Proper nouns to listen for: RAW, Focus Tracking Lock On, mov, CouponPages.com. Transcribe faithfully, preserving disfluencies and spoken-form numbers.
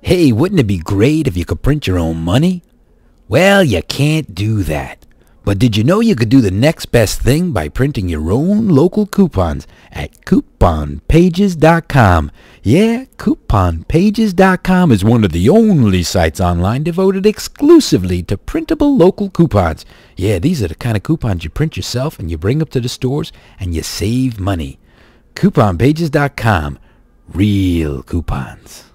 Hey, wouldn't it be great if you could print your own money? Well, you can't do that. But did you know you could do the next best thing by printing your own local coupons at Coupon Pages dot com? Yeah, Coupon Pages dot com is one of the only sites online devoted exclusively to printable local coupons. Yeah, these are the kind of coupons you print yourself and you bring up to the stores and you save money. Coupon Pages dot com. Real coupons.